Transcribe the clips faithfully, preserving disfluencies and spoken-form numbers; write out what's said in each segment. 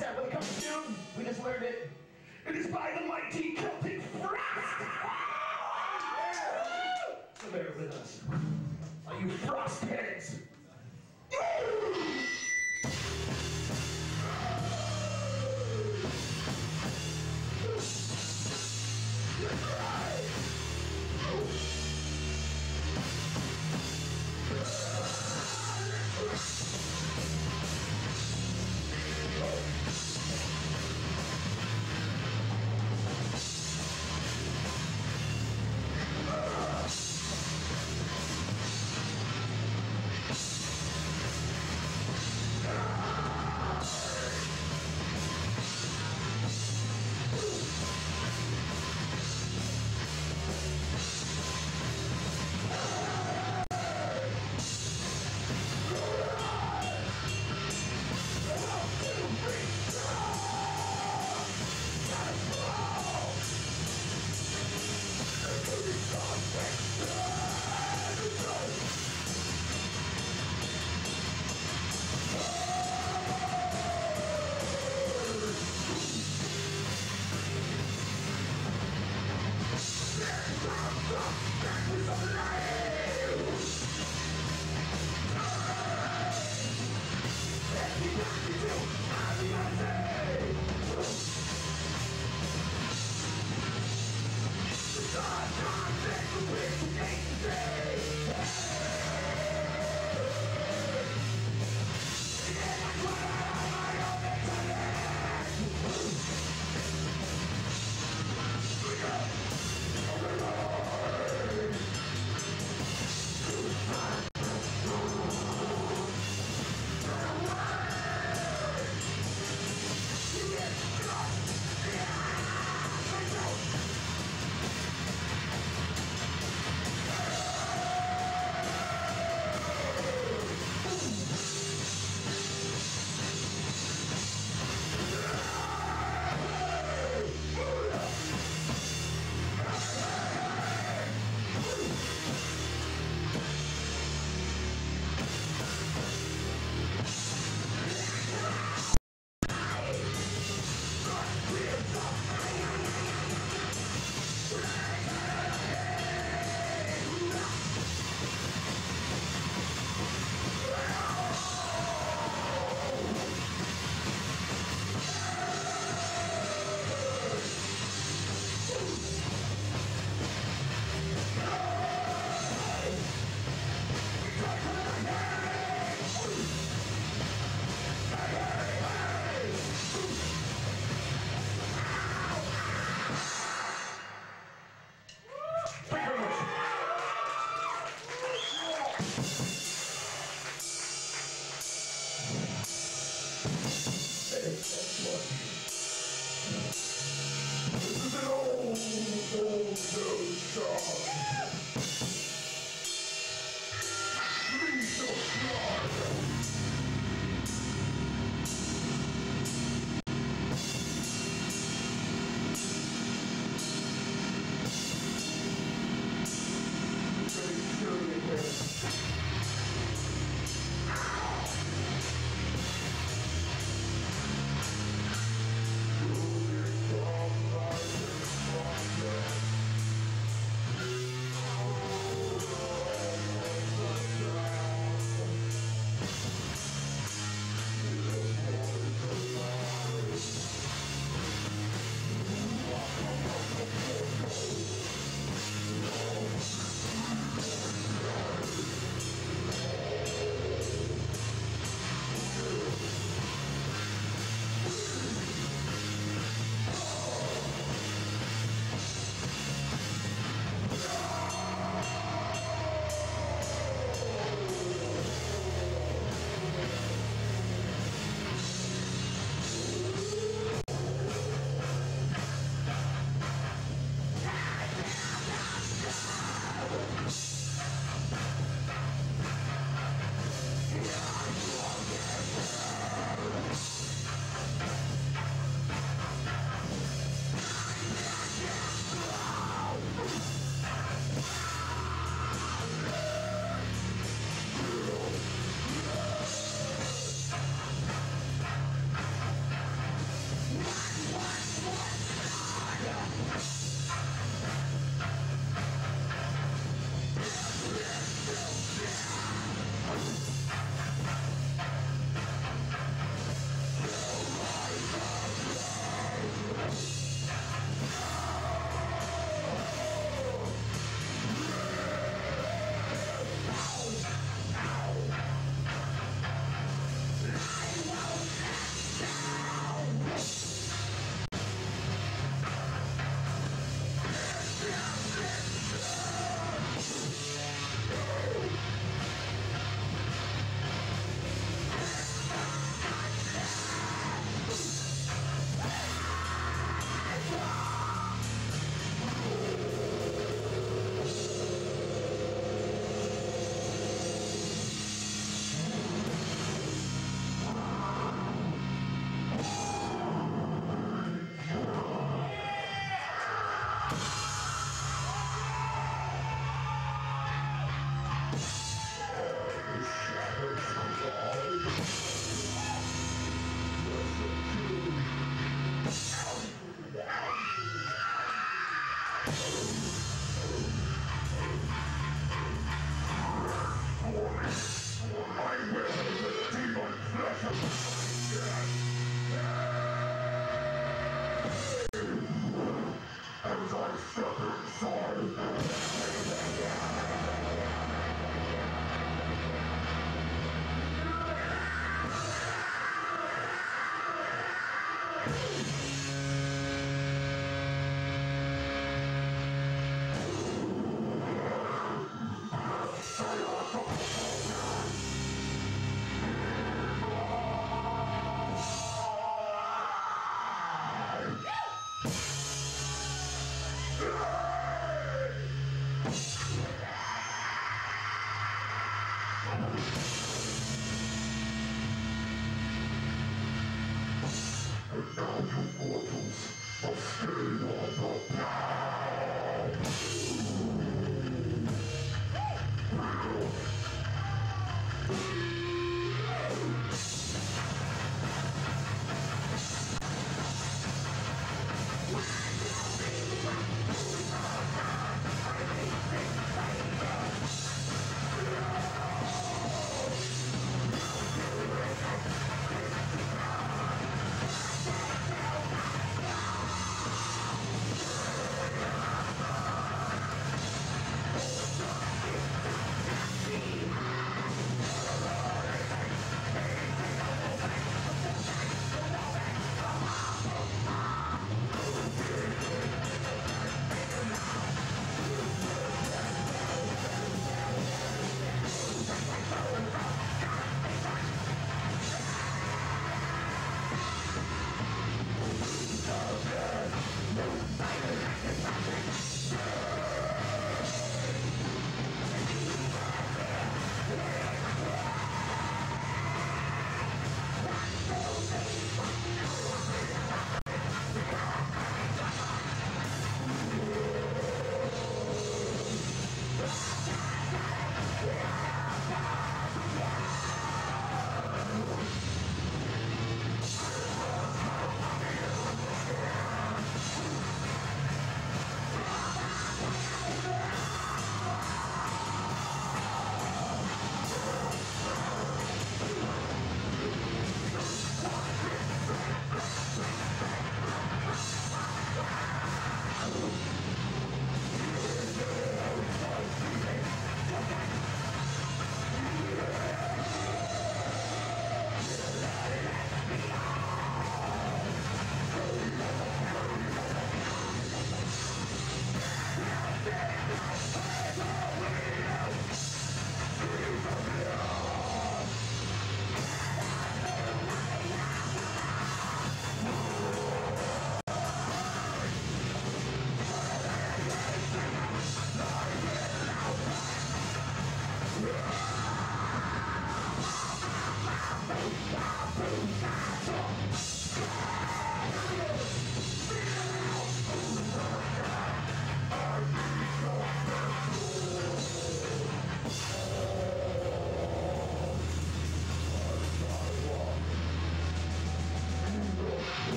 said when it comes to Doom, we just learned it. It is by the mighty Celtic Frost! So bear with us. Are you frost heads? Thank you.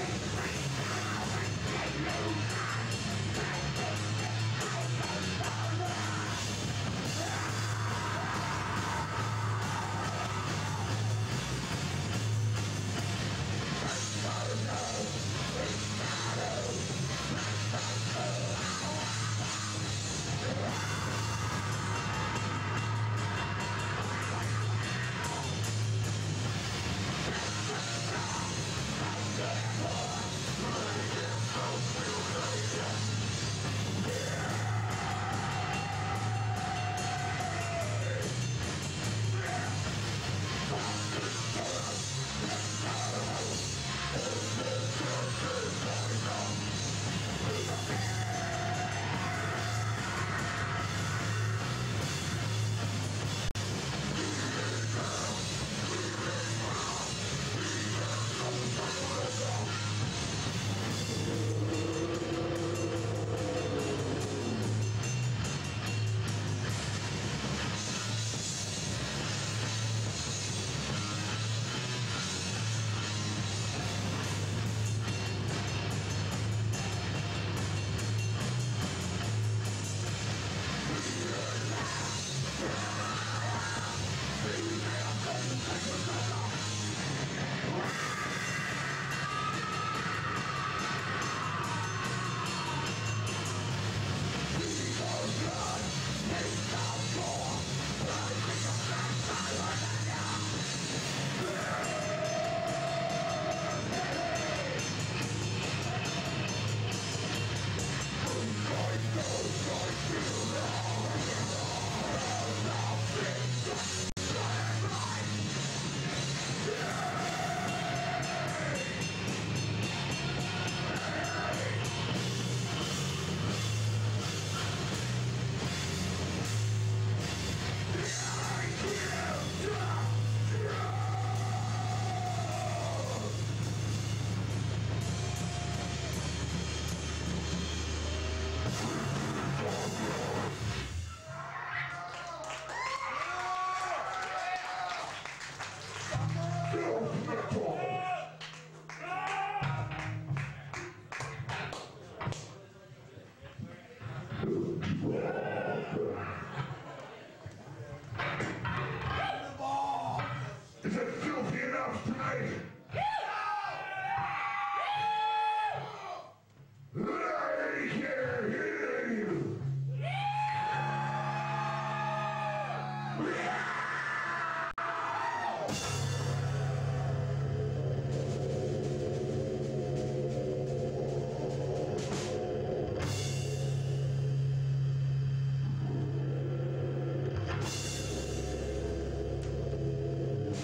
They lose.